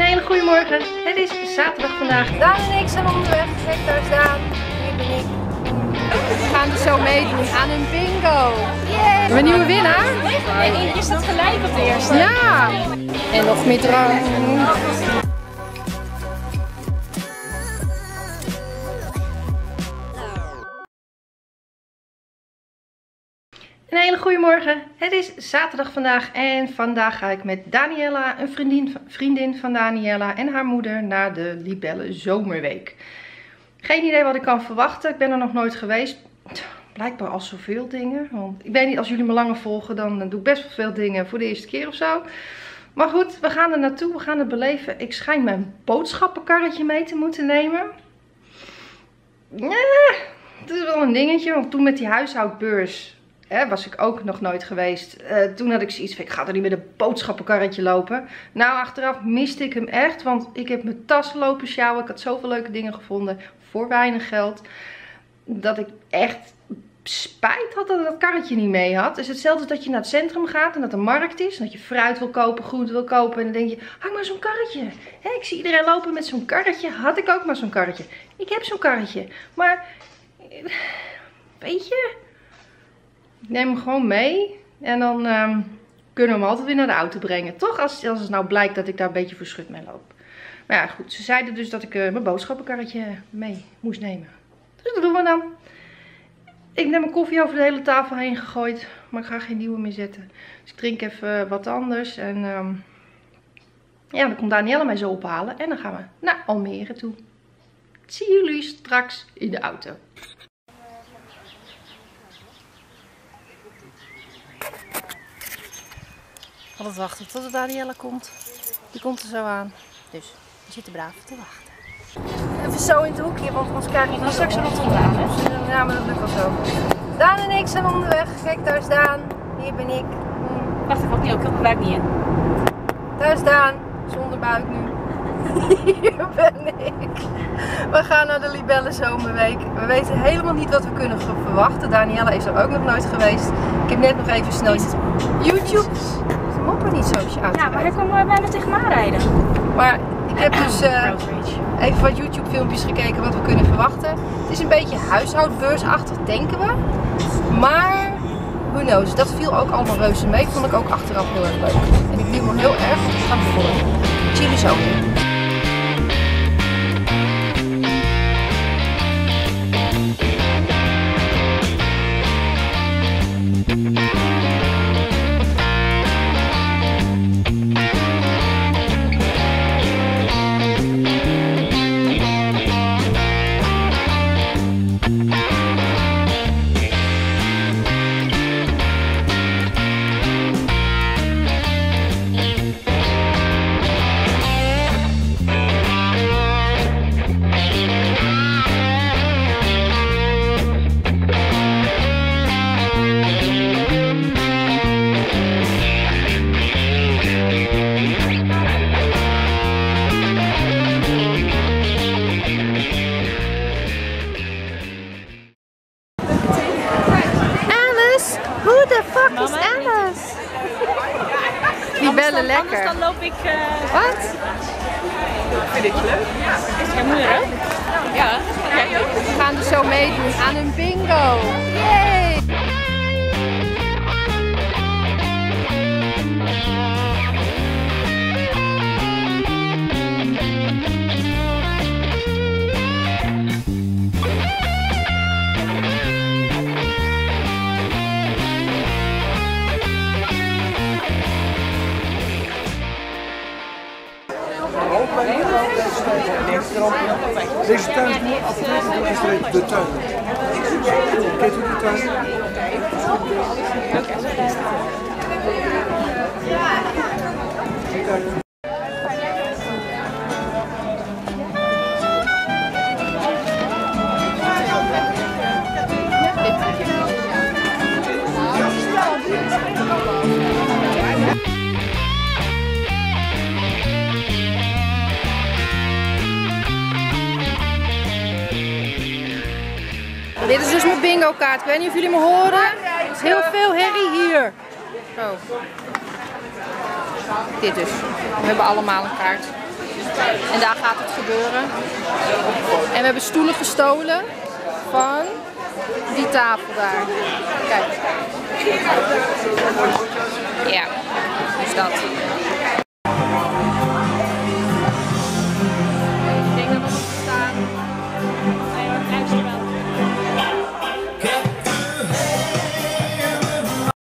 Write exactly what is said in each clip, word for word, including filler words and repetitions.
Een hele goede morgen. Het is zaterdag vandaag. Daan en ik zijn onderweg. Zeg daar staan. Hier ben ik. We gaan dus zo meedoen aan een bingo. Yes. We een nieuwe winnaar. En is het gelijk op de eerste? Ja. En nog meer drank. Een hele goede morgen. Het is zaterdag vandaag en vandaag ga ik met Daniëlla, een vriendin, vriendin van Daniëlla en haar moeder naar de Libelle Zomerweek. Geen idee wat ik kan verwachten. Ik ben er nog nooit geweest. Blijkbaar al zoveel dingen. Want ik weet niet, als jullie me langer volgen, dan doe ik best wel veel dingen voor de eerste keer of zo. Maar goed, we gaan er naartoe. We gaan het beleven. Ik schijn mijn boodschappenkarretje mee te moeten nemen. Ja, het is wel een dingetje. Want toen met die huishoudbeurs... He, was ik ook nog nooit geweest. Uh, toen had ik zoiets van, ik ga er niet met een boodschappenkarretje lopen. Nou, achteraf miste ik hem echt. Want ik heb mijn tas lopen sjouwen. Ik had zoveel leuke dingen gevonden. Voor weinig geld. Dat ik echt spijt had dat ik dat karretje niet mee had. Dus hetzelfde dat je naar het centrum gaat. En dat er markt is. En dat je fruit wil kopen, groente wil kopen. En dan denk je, hang maar zo'n karretje. He, ik zie iedereen lopen met zo'n karretje. Had ik ook maar zo'n karretje. Ik heb zo'n karretje. Maar, weet je... Ik neem hem gewoon mee en dan um, kunnen we hem altijd weer naar de auto brengen. Toch? Als, als het nou blijkt dat ik daar een beetje verschut mee loop. Maar ja, goed. Ze zeiden dus dat ik uh, mijn boodschappenkarretje mee moest nemen. Dus dat doen we dan. Ik heb mijn koffie over de hele tafel heen gegooid. Maar ik ga geen nieuwe meer zetten. Dus ik drink even wat anders. En um, ja, dan komt Daniëlla mij zo ophalen. En dan gaan we naar Almere toe. Zie jullie straks in de auto. Altijd wachten tot de Daniëlla komt. Die komt er zo aan. Dus we zitten braaf te wachten. Even zo in het hoekje, want ons krijg je niet straks een rondom aan. Dus dan namen we het ook zo. Daan en ik zijn onderweg. Kijk, daar is Daan. Hier ben ik. Hm. Wacht, ik wat niet ook. Ik heb mijn buik niet in. Daar is Daan. Zonder buik nu. Hier ben ik. We gaan naar de Libelle Zomerweek. We weten helemaal niet wat we kunnen verwachten. Daniëlla is er ook nog nooit geweest. Ik heb net nog even snel YouTube. Moppen niet zo als je auto. Ja, maar hij kwam bijna tegen me aanrijden. Maar ik heb dus uh, even wat YouTube filmpjes gekeken wat we kunnen verwachten. Het is een beetje huishoudbeursachtig, denken we. Maar, who knows, dat viel ook allemaal reuze mee. Vond ik ook achteraf heel erg leuk. En ik neem hem heel erg goed gaan volgen. Ik zie jullie zo weer. Libelle lekker. Anders dan loop ik... Uh... Wat? Vind ik leuk. Ja. Is het jouw moeder ook? Ja. Okay. We gaan dus zo meedoen aan een bingo. Yay! Deze tuin is nu afgelegd de tuin. Kijk hoe de tuin. Dit is dus mijn bingo kaart. Ik weet niet of jullie me horen. Er is heel veel herrie hier. Zo. Dit dus. We hebben allemaal een kaart. En daar gaat het gebeuren. En we hebben stoelen gestolen van die tafel daar. Kijk. Ja, dus dat. Ik denk dat we nog staan.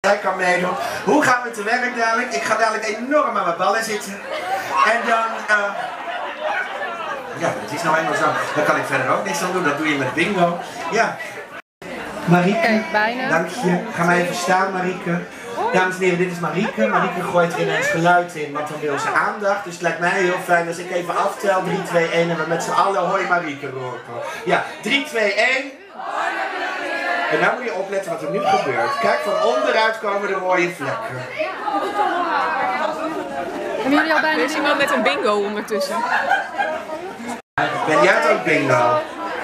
Hij kan meedoen. Hoe gaan we te werk dadelijk? Ik ga dadelijk enorm aan mijn ballen zitten. En dan... Uh... Ja, dat is nou eenmaal zo. Daar kan ik verder ook niks aan doen. Dat doe je met bingo. Ja. Marieke, kijk, bijna. Dank je. Ga maar even staan, Marieke. Dames en heren, dit is Marieke. Marieke gooit er ineens geluid in, want dan wil ze aandacht. Dus het lijkt mij heel fijn als ik even aftel. drie, twee, één en we met z'n allen hoi Marieke roepen. Ja, drie, twee, één. En nou moet je opletten wat er nu gebeurt. Kijk, van onderuit komen de rode vlekken. Hebben jullie al bijna... Er is iemand met een bingo ondertussen. Ben jij het ook bingo?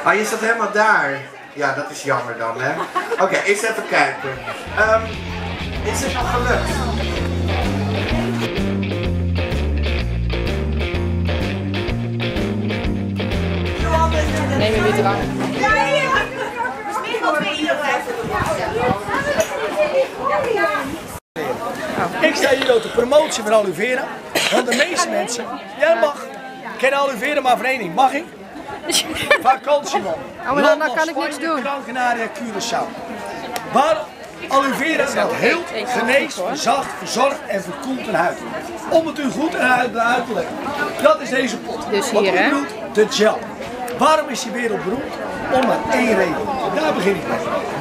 Ah, je zat helemaal daar. Ja, dat is jammer dan, hè? Oké, okay, eens even kijken. Um, is het al gelukt? Neem een witte wang. Ja, hier! Ik sta hier op de promotie van Aloe Vera. Want de meeste mensen, jij mag, kennen Aloe Vera maar vereniging, mag ik? Vakantieman. Oh, maar dan, dan kan ik niks doen. Gran Canaria, Curaçao. Waar Aloe Vera dat heel geneest, zacht, verzorgt en verkoelt een huid. Om het u goed en uit te leggen. Dat is deze pot. Dus hier, hè? Wat u doet, de gel. Waarom is die wereldberoemd? Om maar één reden. Daar begin ik mee.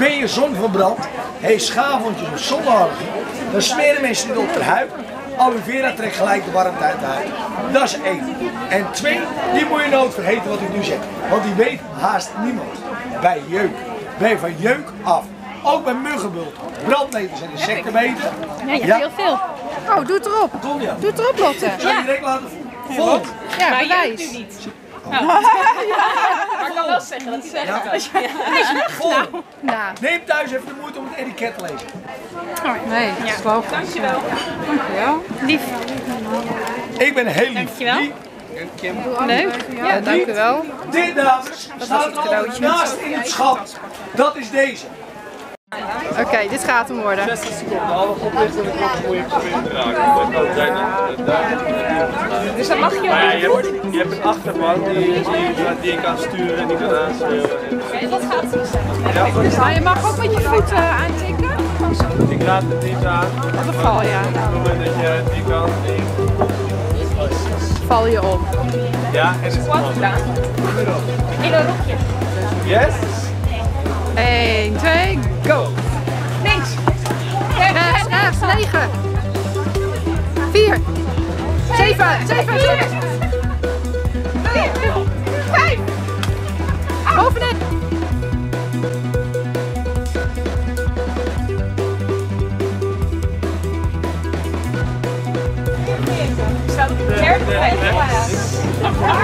Ben je zonverbrand, heeft schaafwondjes of zonnehargen, dan smeren mensen dit op de huid. Aloe Vera trekt gelijk de warmte uit de huid. Dat is één. En twee, die moet je nooit vergeten wat ik nu zeg. Want die weet haast niemand. Bij jeuk. Ben van jeuk af. Ook bij muggenbulten, brandnetels en insectenbeten. Ja, je hebt ja. heel veel. Oh, doe het erop. Kom, ja. Doe het erop, Lotte. Ik zal je direct laten volgen. Ja, maar jij doet het niet. Nou. Ja. Maar ik kan wel zeggen dat hij zegt. Ja. Ja. Ja. Neem thuis even de moeite om het etiket te lezen. Nee, dat is wel. Dankjewel. Dankjewel. Lief. Ik ben heel lief. Dankjewel. Leuk. Ja, dankjewel. Dit dames staat al naast in het schat. Dat is deze. Oké, okay, dit gaat hem worden. zestig seconden, half oplicht en de klok moet je proberen te raken. Dus dat mag je ook niet. Ja, je, hebt, je hebt een achterban die, die, die je kan sturen en die kan aansturen. En dat gaat dus. Ja, dus nou, je mag ook met je voet uh, aantikken. Ik raad het niet aan. Dat val je. Op het moment dat je die kant val je op. Ja, en het is wat gedaan. In een rokje. Yes? een, twee, go! Links! Rechts, rechts, negen! vier! zeven! zeven! zeven! vijf! Bovenin!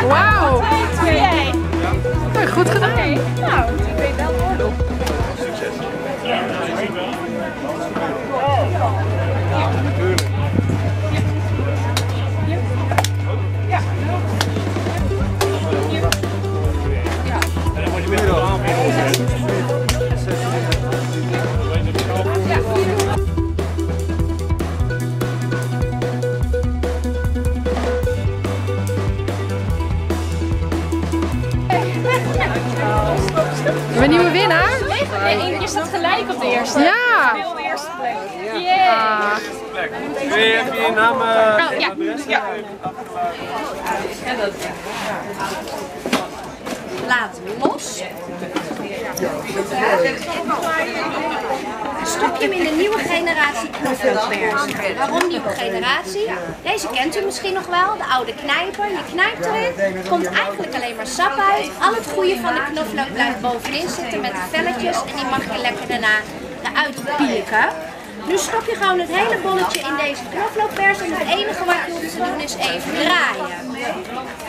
Wauw! Goed gedaan! Nou, ik weet wel woorden. Succes! Ja, natuurlijk. Ja. Ja. En dan moet je weer een raam in. Ja. Mijn nieuwe winnaar? Nee, je staat gelijk op de eerste. Ja! Op de eerste plek. Yeah! Heb je je naam? Ja. Ja. Laat los. Stop je hem in de nieuwe generatie knuffelpers. Waarom nieuwe generatie? Deze kent u misschien nog wel, de oude knijper. Je knijpt erin, komt eigenlijk alleen maar sap uit. Al het goede van de knoflook blijft bovenin zitten met de velletjes en die mag je lekker daarna eruit pieken. Nu stop je gewoon het hele bolletje in deze knoflookpers en het enige wat je hoeft te doen is even draaien.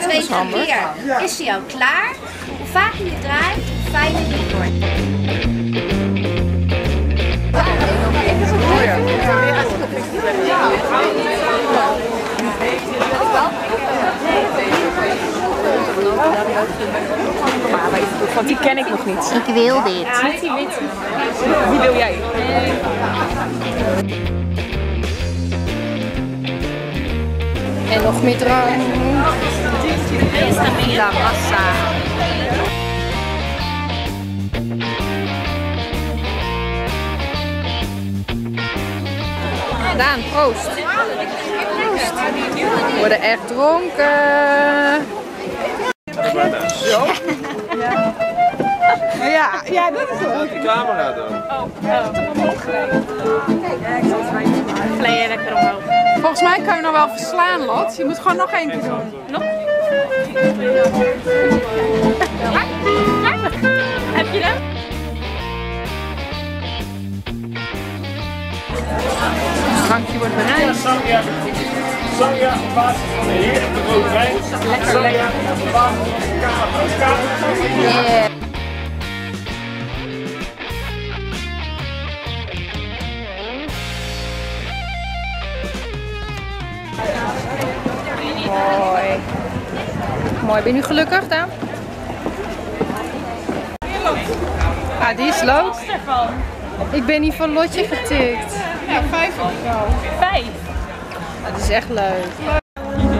Twee keer weer is hij al klaar. Hoe vaker je draait, hoe fijner die wordt. Ja, ik Want die ken ik nog niet. Ik wil dit. Ja, die witte. Die wil jij. En nog meer drank. Estamila massa. Daan, proost. Proost. We worden echt dronken. Zo? Ja. Ja, ja, dat is ook. De camera dan. Oh, ja. Kijk, ik zal het fijn maken. Vlei je lekker omhoog. Volgens mij kan je nog wel verslaan, Lot. Je moet gewoon nog één keer doen. Nog? Heb je dat? Het drankje wordt benaderd. Sanja, op basis van de heerlijke rode wijn. Lekker, lekker. Op basis van de kamer. Mooi. Mooi. Ben je nu gelukkig, Daan? Ah, die is leuk. Ik ben hier van Lotje getikt. Ja, vijf of zo. Vijf? Dat is echt leuk.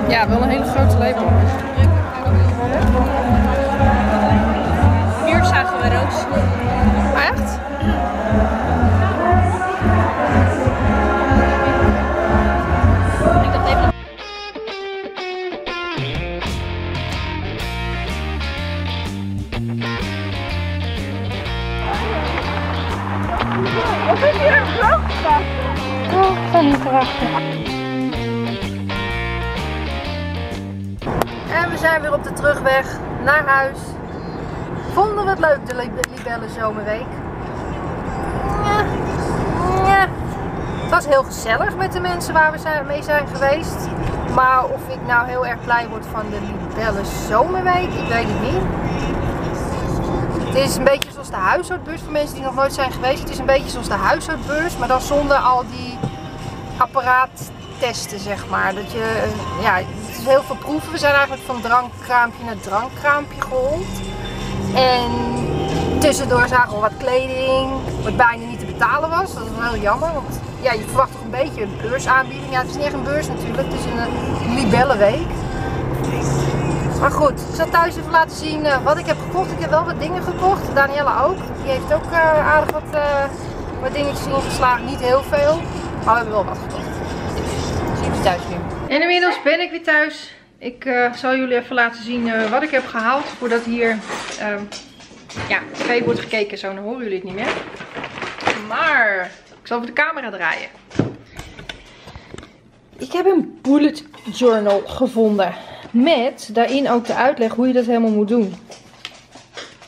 Ja, wel een hele grote lepel. Hier zagen we roos. Echt? Wat is hier een vlog? Oh, ik kan niet verwachten. En we zijn weer op de terugweg naar huis. Vonden we het leuk, de Libelle Zomerweek? Ja. Ja. Het was heel gezellig met de mensen waar we mee zijn geweest. Maar of ik nou heel erg blij word van de Libelle Zomerweek, ik weet het niet. Het is een beetje zoals de huishoudbeurs voor mensen die nog nooit zijn geweest. Het is een beetje zoals de huishoudbeurs, maar dan zonder al die apparaattesten, zeg maar. Dat je, ja... heel veel proeven. We zijn eigenlijk van drankkraampje naar drankkraampje geholpen. En tussendoor zagen we wat kleding, wat bijna niet te betalen was. Dat is wel heel jammer, want ja, je verwacht toch een beetje een beursaanbieding. Ja, het is niet echt een beurs natuurlijk, het is een libellenweek. Maar goed, ik zal thuis even laten zien wat ik heb gekocht. Ik heb wel wat dingen gekocht, Daniëlla ook. Die heeft ook uh, aardig wat, uh, wat dingetjes ingeslagen, niet heel veel. Maar we hebben wel wat gekocht. Zie je thuis nu. En inmiddels ben ik weer thuis. Ik uh, zal jullie even laten zien uh, wat ik heb gehaald. Voordat hier uh, ja, tv wordt gekeken. Zo, dan horen jullie het niet meer. Maar ik zal even de camera draaien. Ik heb een bullet journal gevonden. Met daarin ook de uitleg hoe je dat helemaal moet doen.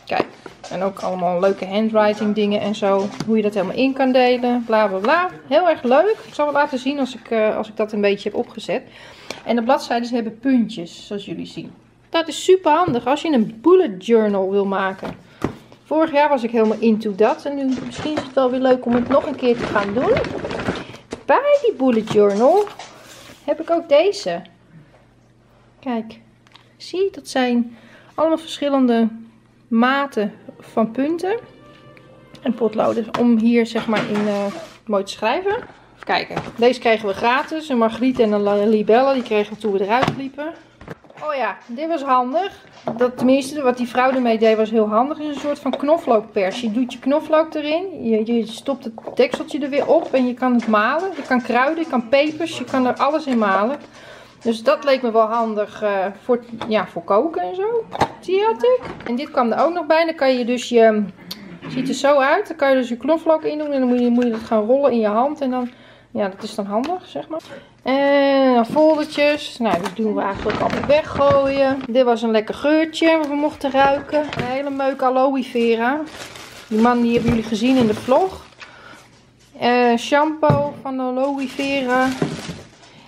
Kijk. En ook allemaal leuke handwriting dingen en zo. Hoe je dat helemaal in kan delen. Bla bla bla. Heel erg leuk. Ik zal het laten zien als ik, uh, als ik dat een beetje heb opgezet. En de bladzijden hebben puntjes. Zoals jullie zien. Dat is super handig als je een bullet journal wil maken. Vorig jaar was ik helemaal into dat. En nu misschien is het wel weer leuk om het nog een keer te gaan doen. Bij die bullet journal heb ik ook deze. Kijk. Zie, dat zijn allemaal verschillende maten van punten en potloden om hier zeg maar in uh, mooi te schrijven. Even kijken, deze kregen we gratis, een Margriet en een Libelle, die kregen we toen we eruit liepen. Oh ja, dit was handig. Dat, tenminste, wat die vrouw ermee deed was heel handig. Het is een soort van knoflookpers. Je doet je knoflook erin, je, je stopt het dekseltje er weer op en je kan het malen. Je kan kruiden, je kan pepers, je kan er alles in malen. Dus dat leek me wel handig uh, voor, ja, voor koken en zo. Die had ik. En dit kwam er ook nog bij. Dan kan je dus je... Ziet er zo uit. Dan kan je dus je knoflook in doen. En dan moet je, moet je dat gaan rollen in je hand. En dan... Ja, dat is dan handig, zeg maar. En foldertjes. Nou, die doen we eigenlijk allemaal weggooien. Dit was een lekker geurtje wat we mochten ruiken. Een hele meuk aloe vera. Die man die hebben jullie gezien in de vlog. Uh, shampoo van aloe vera.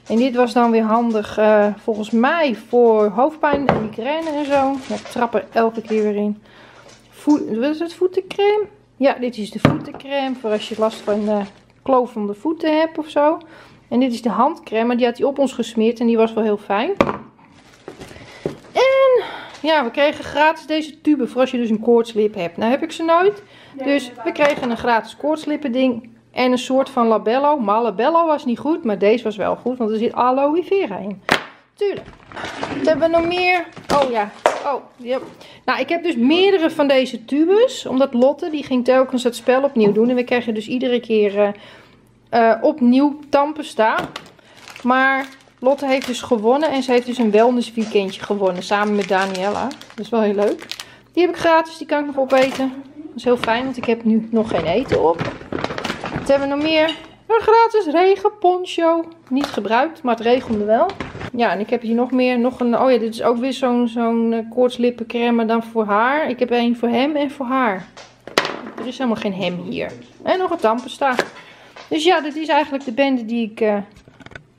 En dit was dan weer handig uh, volgens mij voor hoofdpijn en migraine en zo. Ja, ik trap er elke keer weer in. Voet, wat is het? Voetencrème? Ja, dit is de voetencrème voor als je last van de kloof van de voeten hebt of zo. En dit is de handcrème, maar die had hij op ons gesmeerd en die was wel heel fijn. En Ja, we kregen gratis deze tube voor als je dus een koortslip hebt. Nou heb ik ze nooit. Dus we kregen een gratis koortslippen ding. En een soort van labello. Maar labello was niet goed, maar deze was wel goed. Want er zit aloe vera in. Tuurlijk. Wat hebben we nog meer? Oh ja. Oh, yep. Nou, ik heb dus meerdere van deze tubes. Omdat Lotte, die ging telkens het spel opnieuw doen. En we kregen dus iedere keer uh, uh, opnieuw tandpasta. Maar Lotte heeft dus gewonnen. En ze heeft dus een wellnessweekendje gewonnen. Samen met Daniëlla. Dat is wel heel leuk. Die heb ik gratis. Die kan ik nog opeten. Dat is heel fijn, want ik heb nu nog geen eten op. Wat hebben we nog meer? Een gratis regenponcho. Niet gebruikt, maar het regende wel. Ja, en ik heb hier nog meer. Nog een, oh ja, dit is ook weer zo'n zo'n koortslippencrème dan voor haar. Ik heb één voor hem en voor haar. Er is helemaal geen hem hier. En nog een tandpasta. Dus ja, dit is eigenlijk de bende die ik uh,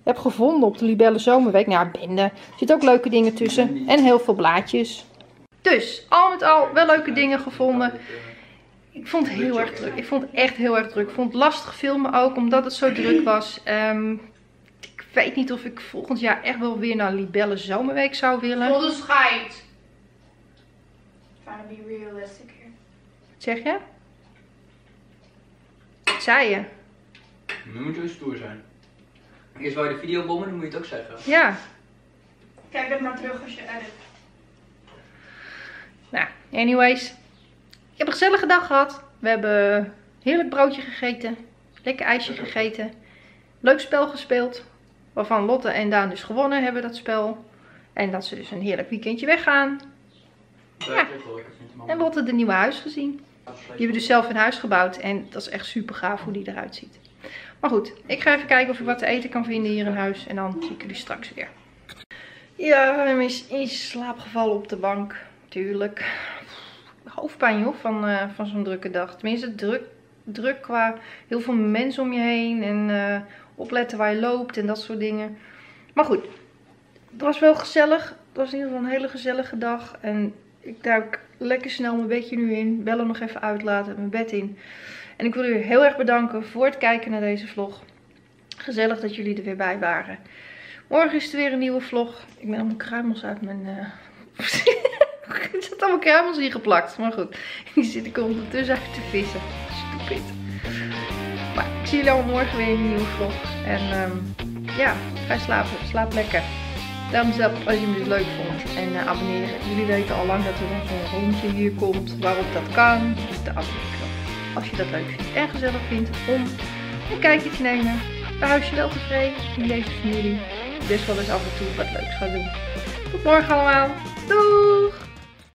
heb gevonden op de Libelle Zomerweek. Nou, bende. Er zitten ook leuke dingen tussen. En heel veel blaadjes. Dus, al met al wel leuke dingen gevonden. Ik vond het heel erg druk. Ik vond het echt heel erg druk. Ik vond het lastig filmen ook, omdat het zo druk was. Um, ik weet niet of ik volgend jaar echt wel weer naar Libelle Zomerweek zou willen. Tot een schijt. Trying to be realistic here. Wat zeg je? Wat zei je? Nu moet je stoer zijn. Eerst wou je de video bommen, dan moet je het ook zeggen. Ja. Kijk het maar terug als je edit. Nou, anyways. Ik heb een gezellige dag gehad. We hebben heerlijk broodje gegeten. Lekker ijsje gegeten. Leuk spel gespeeld. Waarvan Lotte en Daan dus gewonnen hebben dat spel. En dat ze dus een heerlijk weekendje weggaan. Ja. En Lotte de nieuwe huis gezien. Die hebben dus zelf een huis gebouwd. En dat is echt super gaaf hoe die eruit ziet. Maar goed, ik ga even kijken of ik wat te eten kan vinden hier in huis. En dan zie ik jullie straks weer. Ja, hij is in slaap gevallen op de bank. Tuurlijk. Hoofdpijn joh, van, uh, van zo'n drukke dag. Tenminste, druk, druk qua heel veel mensen om je heen. En uh, opletten waar je loopt en dat soort dingen. Maar goed, het was wel gezellig. Het was in ieder geval een hele gezellige dag. En ik duik lekker snel mijn bedje nu in. Bellen nog even uitlaten, mijn bed in. En ik wil jullie heel erg bedanken voor het kijken naar deze vlog. Gezellig dat jullie er weer bij waren. Morgen is er weer een nieuwe vlog. Ik ben allemaal kruimels uit mijn... Uh... Er zat allemaal kruimels hier geplakt. Maar goed, die zit ik ondertussen uit te vissen. Stupid. Maar ik zie jullie allemaal morgen weer in een nieuwe vlog. En um, ja, ga slapen. Slaap lekker. Thumbs up als je me dus leuk vond. En uh, abonneer. Jullie weten al lang dat er nog een rondje hier komt. Waarop dat kan. Dus de abonneerknop. Als je dat leuk vindt en gezellig vindt om een kijkje te nemen. Bij huisje wel tevreden. In deze familie. Best wel eens af en toe wat leuks gaan doen. Tot morgen allemaal. Doei!